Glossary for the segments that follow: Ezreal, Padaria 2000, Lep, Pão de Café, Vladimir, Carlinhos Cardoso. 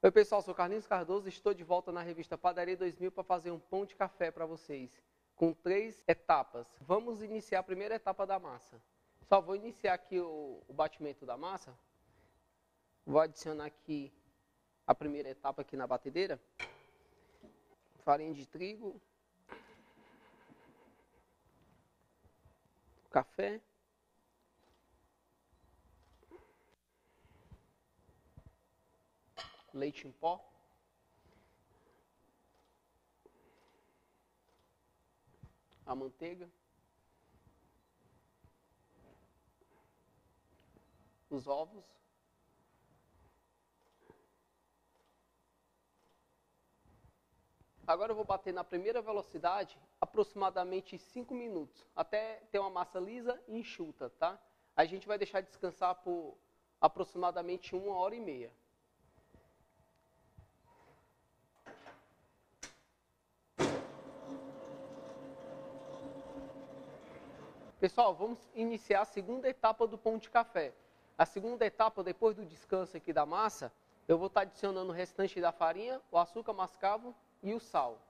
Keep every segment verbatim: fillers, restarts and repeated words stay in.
Oi pessoal, sou Carlinhos Cardoso e estou de volta na revista Padaria dois mil para fazer um pão de café para vocês, com três etapas. Vamos iniciar a primeira etapa da massa. Só vou iniciar aqui o, o batimento da massa. Vou adicionar aqui a primeira etapa aqui na batedeira. Farinha de trigo. Café. Leite em pó. A manteiga. Os ovos. Agora eu vou bater na primeira velocidade aproximadamente cinco minutos, até ter uma massa lisa e enxuta, tá? A gente vai deixar descansar por aproximadamente uma hora e meia. Pessoal, vamos iniciar a segunda etapa do pão de café. A segunda etapa, depois do descanso aqui da massa, eu vou estar adicionando o restante da farinha, o açúcar mascavo e o sal.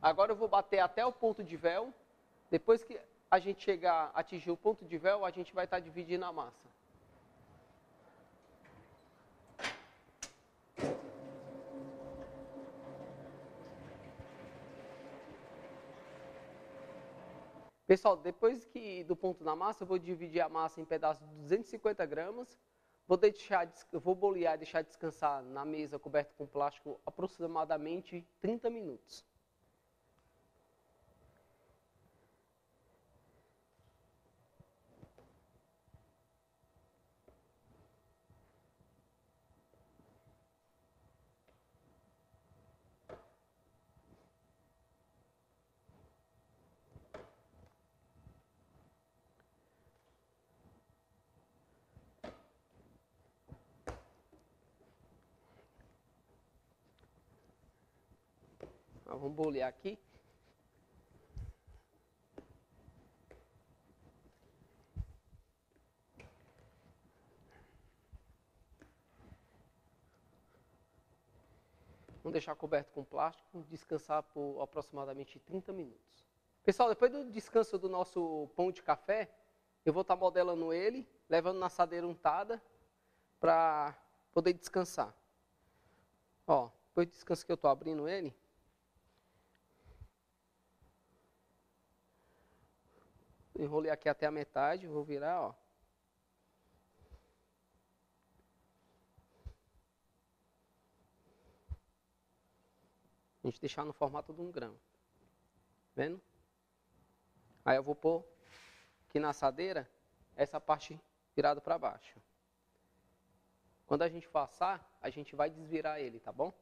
Agora eu vou bater até o ponto de véu, depois que a gente chegar a atingir o ponto de véu, a gente vai estar dividindo a massa. Pessoal, depois que do ponto na massa, eu vou dividir a massa em pedaços de duzentos e cinquenta gramas. Vou deixar, vou bolear e deixar descansar na mesa coberta com plástico aproximadamente trinta minutos. Vamos bolear aqui. Vamos deixar coberto com plástico, descansar por aproximadamente trinta minutos. Pessoal, depois do descanso do nosso pão de café, eu vou estar modelando ele, levando na assadeira untada para poder descansar. Ó, depois do descanso que eu estou abrindo ele, enrolei aqui até a metade, vou virar, ó. A gente deixar no formato de um grão. Vendo? Aí eu vou pôr aqui na assadeira, essa parte virada para baixo. Quando a gente for assar, a gente vai desvirar ele, tá bom?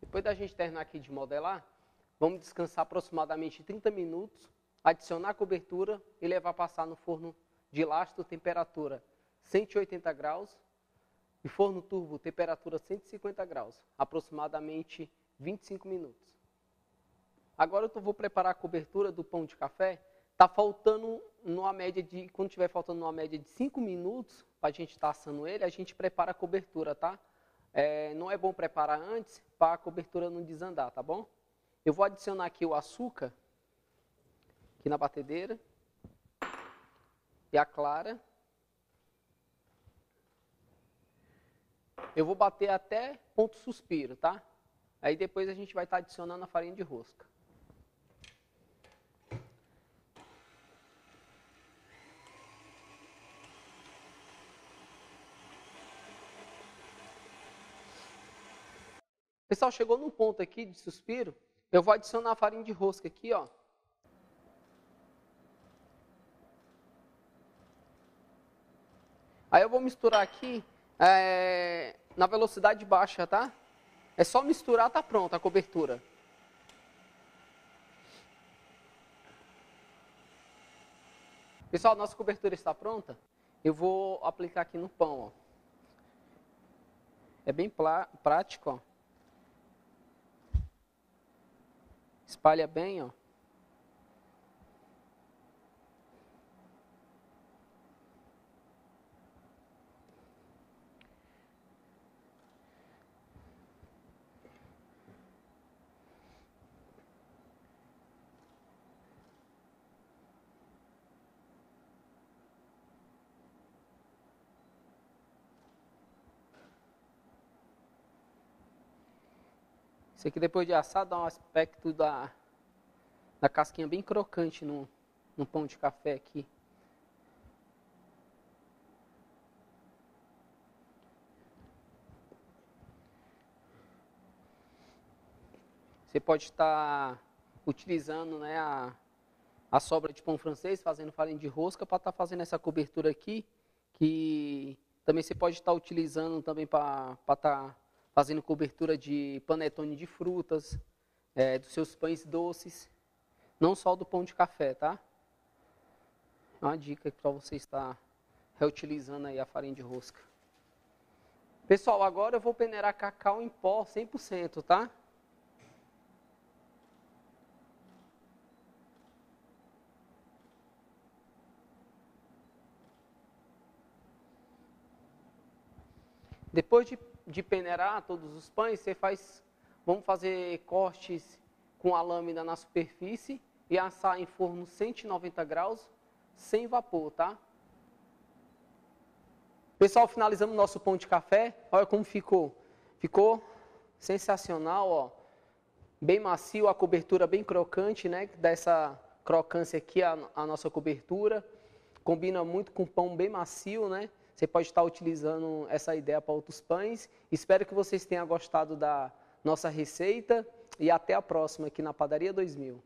Depois da gente terminar aqui de modelar, vamos descansar aproximadamente trinta minutos, adicionar a cobertura e levar a passar no forno de lastro, temperatura cento e oitenta graus, e forno turbo, temperatura cento e cinquenta graus, aproximadamente vinte e cinco minutos. Agora eu vou preparar a cobertura do pão de café. Tá faltando numa média de, quando tiver faltando numa média de cinco minutos, para a gente estar assando ele, a gente prepara a cobertura, tá? É, não é bom preparar antes para a cobertura não desandar, tá bom? Eu vou adicionar aqui o açúcar, aqui na batedeira, e a clara. Eu vou bater até ponto suspiro, tá? Aí depois a gente vai estar adicionando a farinha de rosca. Pessoal, chegou num ponto aqui de suspiro, eu vou adicionar a farinha de rosca aqui, ó. Aí eu vou misturar aqui é, na velocidade baixa, tá? É só misturar, tá pronta a cobertura. Pessoal, nossa cobertura está pronta. Eu vou aplicar aqui no pão, ó. É bem prático, ó. Espalha bem, ó. Isso aqui depois de assado dá um aspecto da, da casquinha bem crocante no, no pão de café aqui. Você pode estar utilizando, né, a, a sobra de pão francês, fazendo farinha de rosca para estar fazendo essa cobertura aqui, que também você pode estar utilizando também para estar fazendo cobertura de panetone de frutas, é, dos seus pães doces, não só do pão de café, tá? É uma dica para você estar reutilizando aí a farinha de rosca. Pessoal, agora eu vou peneirar cacau em pó cem por cento, tá? Depois de de peneirar todos os pães, você faz, vamos fazer cortes com a lâmina na superfície e assar em forno cento e noventa graus, sem vapor, tá? Pessoal, finalizamos o nosso pão de café, olha como ficou. Ficou sensacional, ó. Bem macio, a cobertura bem crocante, né? Dá essa crocância aqui, a, a nossa cobertura. Combina muito com pão bem macio, né? Você pode estar utilizando essa ideia para outros pães. Espero que vocês tenham gostado da nossa receita e até a próxima aqui na Padaria dois mil.